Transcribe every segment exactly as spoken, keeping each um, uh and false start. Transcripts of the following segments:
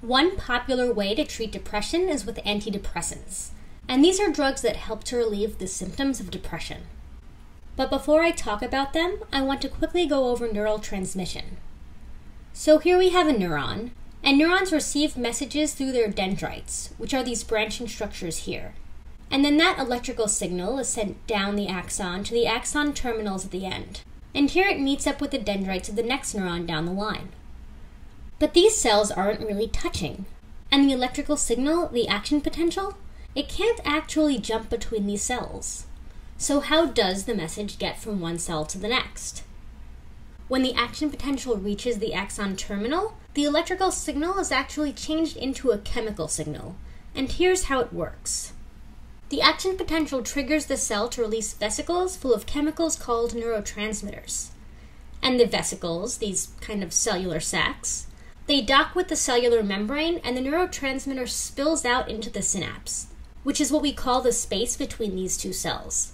One popular way to treat depression is with antidepressants, and these are drugs that help to relieve the symptoms of depression. But before I talk about them, I want to quickly go over neural transmission. So here we have a neuron, and neurons receive messages through their dendrites, which are these branching structures here. And then that electrical signal is sent down the axon to the axon terminals at the end. And here it meets up with the dendrites of the next neuron down the line. But these cells aren't really touching. And the electrical signal, the action potential, it can't actually jump between these cells. So how does the message get from one cell to the next? When the action potential reaches the axon terminal, the electrical signal is actually changed into a chemical signal. And here's how it works. The action potential triggers the cell to release vesicles full of chemicals called neurotransmitters. And the vesicles, these kind of cellular sacs, they dock with the cellular membrane and the neurotransmitter spills out into the synapse, which is what we call the space between these two cells.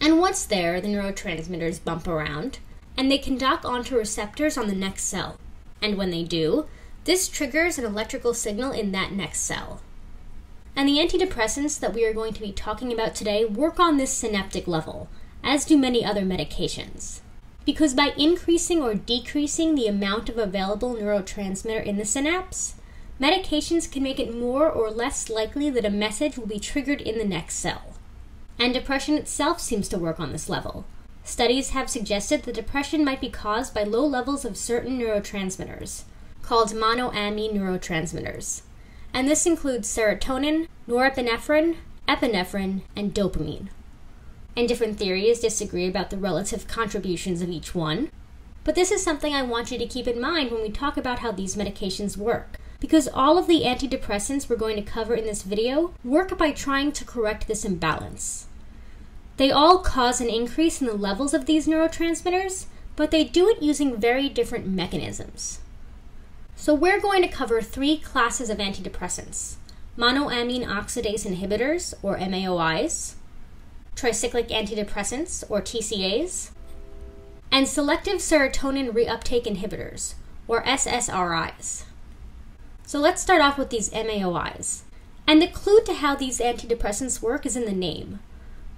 And once there, the neurotransmitters bump around, and they can dock onto receptors on the next cell. And when they do, this triggers an electrical signal in that next cell. And the antidepressants that we are going to be talking about today work on this synaptic level, as do many other medications. Because by increasing or decreasing the amount of available neurotransmitter in the synapse, medications can make it more or less likely that a message will be triggered in the next cell. And depression itself seems to work on this level. Studies have suggested that depression might be caused by low levels of certain neurotransmitters, called monoamine neurotransmitters. And this includes serotonin, norepinephrine, epinephrine, and dopamine. And different theories disagree about the relative contributions of each one, but this is something I want you to keep in mind when we talk about how these medications work, because all of the antidepressants we're going to cover in this video work by trying to correct this imbalance. They all cause an increase in the levels of these neurotransmitters, but they do it using very different mechanisms. So we're going to cover three classes of antidepressants: monoamine oxidase inhibitors, or M A O Is, tricyclic antidepressants, or T C As, and selective serotonin reuptake inhibitors, or S S R Is. So let's start off with these M A O Is. And the clue to how these antidepressants work is in the name.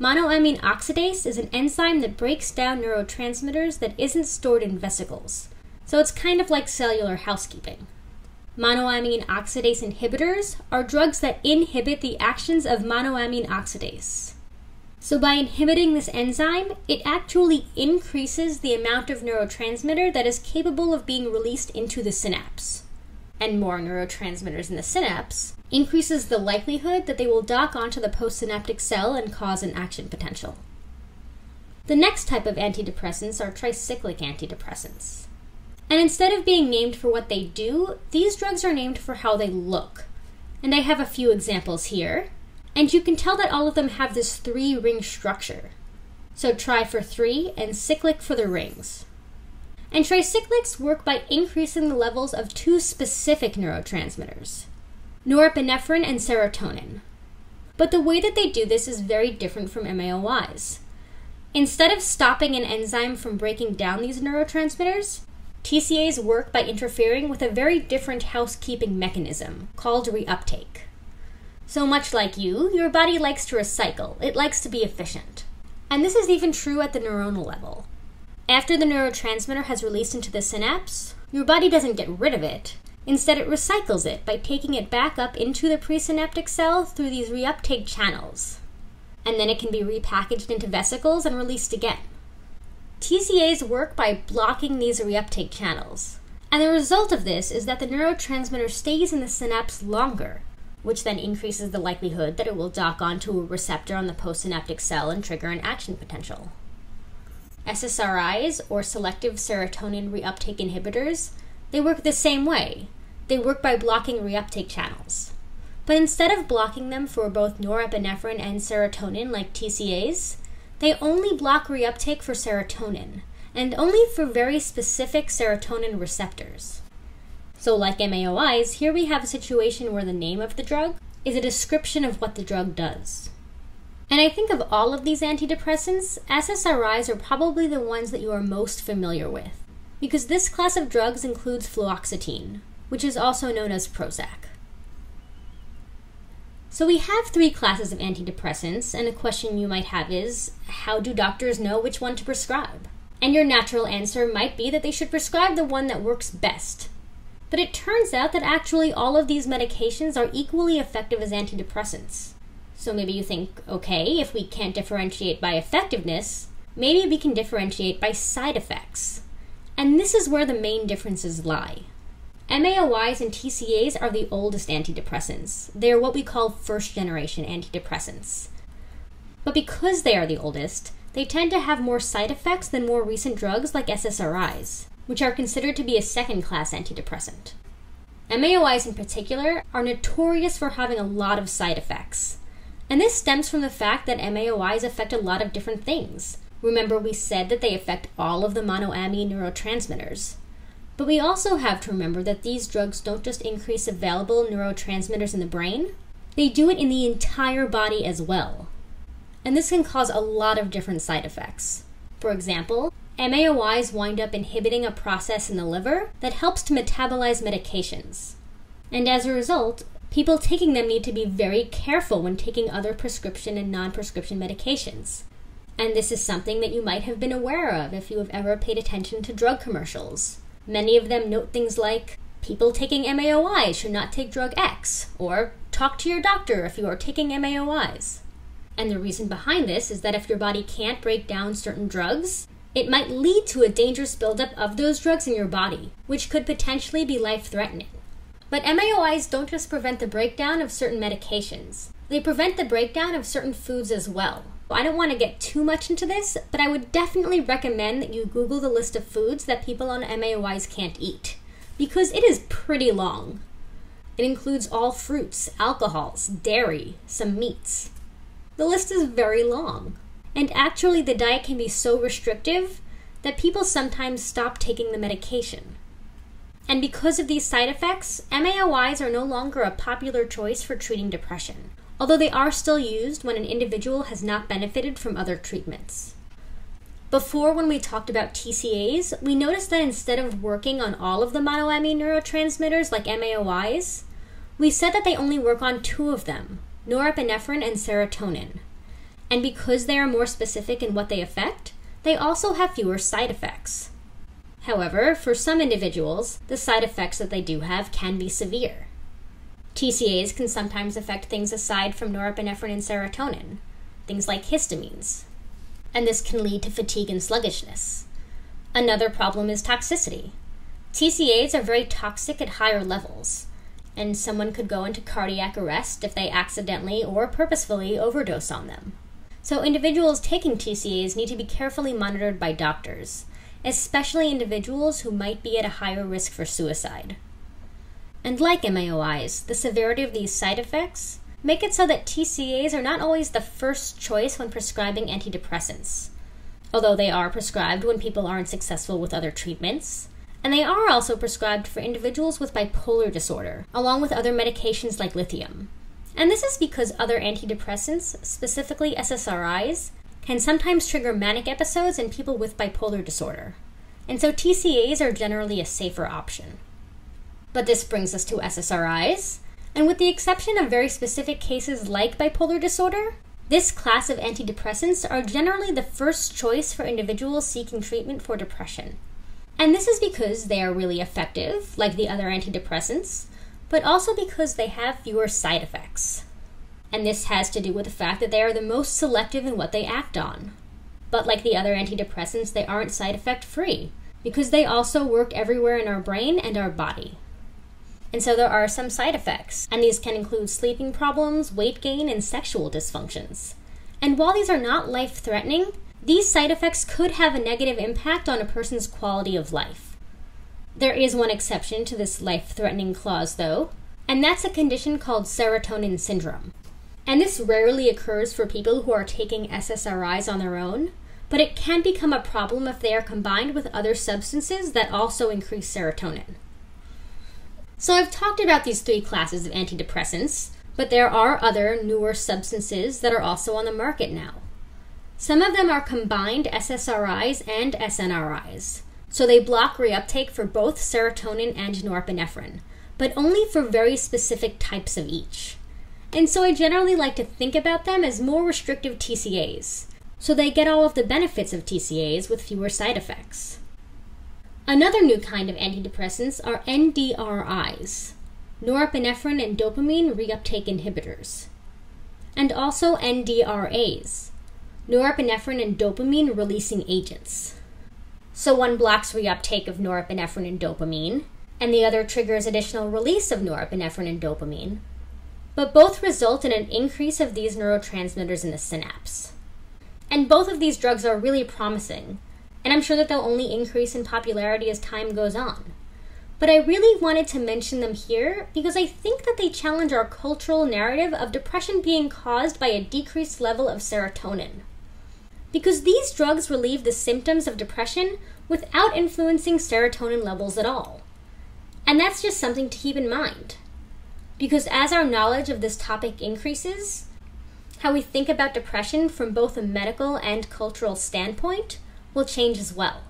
Monoamine oxidase is an enzyme that breaks down neurotransmitters that isn't stored in vesicles. So it's kind of like cellular housekeeping. Monoamine oxidase inhibitors are drugs that inhibit the actions of monoamine oxidase. So by inhibiting this enzyme, it actually increases the amount of neurotransmitter that is capable of being released into the synapse. And more neurotransmitters in the synapse increases the likelihood that they will dock onto the postsynaptic cell and cause an action potential. The next type of antidepressants are tricyclic antidepressants. And instead of being named for what they do, these drugs are named for how they look. And I have a few examples here. And you can tell that all of them have this three-ring structure. So tri for three and cyclic for the rings. And tricyclics work by increasing the levels of two specific neurotransmitters, norepinephrine and serotonin. But the way that they do this is very different from M A O Is. Instead of stopping an enzyme from breaking down these neurotransmitters, T C As work by interfering with a very different housekeeping mechanism, called reuptake. So much like you, your body likes to recycle. It likes to be efficient. And this is even true at the neuronal level. After the neurotransmitter has released into the synapse, your body doesn't get rid of it. Instead, it recycles it by taking it back up into the presynaptic cell through these reuptake channels. And then it can be repackaged into vesicles and released again. T C As work by blocking these reuptake channels, and the result of this is that the neurotransmitter stays in the synapse longer, which then increases the likelihood that it will dock onto a receptor on the postsynaptic cell and trigger an action potential. S S R Is, or selective serotonin reuptake inhibitors, they work the same way. They work by blocking reuptake channels. But instead of blocking them for both norepinephrine and serotonin like T C As, they only block reuptake for serotonin, and only for very specific serotonin receptors. So like M A O Is, here we have a situation where the name of the drug is a description of what the drug does. And I think of all of these antidepressants, S S R Is are probably the ones that you are most familiar with, because this class of drugs includes fluoxetine, which is also known as Prozac. So we have three classes of antidepressants, and a question you might have is, how do doctors know which one to prescribe? And your natural answer might be that they should prescribe the one that works best. But it turns out that actually all of these medications are equally effective as antidepressants. So maybe you think, okay, if we can't differentiate by effectiveness, maybe we can differentiate by side effects. And this is where the main differences lie. M A O Is and T C As are the oldest antidepressants. They are what we call first-generation antidepressants. But because they are the oldest, they tend to have more side effects than more recent drugs like S S R Is, which are considered to be a second-class antidepressant. M A O Is in particular are notorious for having a lot of side effects. And this stems from the fact that M A O Is affect a lot of different things. Remember, we said that they affect all of the monoamine neurotransmitters. But we also have to remember that these drugs don't just increase available neurotransmitters in the brain, they do it in the entire body as well. And this can cause a lot of different side effects. For example, M A O Is wind up inhibiting a process in the liver that helps to metabolize medications. And as a result, people taking them need to be very careful when taking other prescription and non-prescription medications. And this is something that you might have been aware of if you have ever paid attention to drug commercials. Many of them note things like, people taking M A O Is should not take drug X, or talk to your doctor if you are taking M A O Is. And the reason behind this is that if your body can't break down certain drugs, it might lead to a dangerous buildup of those drugs in your body, which could potentially be life-threatening. But M A O Is don't just prevent the breakdown of certain medications. They prevent the breakdown of certain foods as well. I don't want to get too much into this, but I would definitely recommend that you Google the list of foods that people on M A O Is can't eat, because it is pretty long. It includes all fruits, alcohols, dairy, some meats. The list is very long, and actually the diet can be so restrictive that people sometimes stop taking the medication. And because of these side effects, M A O Is are no longer a popular choice for treating depression, although they are still used when an individual has not benefited from other treatments. Before, when we talked about T C As, we noticed that instead of working on all of the monoamine neurotransmitters like M A O Is, we said that they only work on two of them, norepinephrine and serotonin. And because they are more specific in what they affect, they also have fewer side effects. However, for some individuals, the side effects that they do have can be severe. T C As can sometimes affect things aside from norepinephrine and serotonin, things like histamines, and this can lead to fatigue and sluggishness. Another problem is toxicity. T C As are very toxic at higher levels, and someone could go into cardiac arrest if they accidentally or purposefully overdose on them. So individuals taking T C As need to be carefully monitored by doctors, especially individuals who might be at a higher risk for suicide. And like M A O Is, the severity of these side effects make it so that T C As are not always the first choice when prescribing antidepressants, although they are prescribed when people aren't successful with other treatments, and they are also prescribed for individuals with bipolar disorder, along with other medications like lithium. And this is because other antidepressants, specifically S S R Is, can sometimes trigger manic episodes in people with bipolar disorder, and so T C As are generally a safer option. But this brings us to S S R Is, and with the exception of very specific cases like bipolar disorder, this class of antidepressants are generally the first choice for individuals seeking treatment for depression. And this is because they are really effective, like the other antidepressants, but also because they have fewer side effects. And this has to do with the fact that they are the most selective in what they act on. But like the other antidepressants, they aren't side effect free, because they also work everywhere in our brain and our body. And so there are some side effects, and these can include sleeping problems, weight gain, and sexual dysfunctions. And while these are not life-threatening, these side effects could have a negative impact on a person's quality of life. There is one exception to this life-threatening clause, though, and that's a condition called serotonin syndrome. And this rarely occurs for people who are taking S S R Is on their own, but it can become a problem if they are combined with other substances that also increase serotonin. So I've talked about these three classes of antidepressants, but there are other newer substances that are also on the market now. Some of them are combined S S R Is and S N R Is, so they block reuptake for both serotonin and norepinephrine, but only for very specific types of each. And so I generally like to think about them as more restrictive T C As, so they get all of the benefits of T C As with fewer side effects. Another new kind of antidepressants are N R I s, norepinephrine and dopamine reuptake inhibitors, and also N D R A s, norepinephrine and dopamine releasing agents. So one blocks reuptake of norepinephrine and dopamine, and the other triggers additional release of norepinephrine and dopamine, but both result in an increase of these neurotransmitters in the synapse. And both of these drugs are really promising, and I'm sure that they'll only increase in popularity as time goes on. But I really wanted to mention them here because I think that they challenge our cultural narrative of depression being caused by a decreased level of serotonin. Because these drugs relieve the symptoms of depression without influencing serotonin levels at all. And that's just something to keep in mind. Because as our knowledge of this topic increases, how we think about depression from both a medical and cultural standpoint will change as well.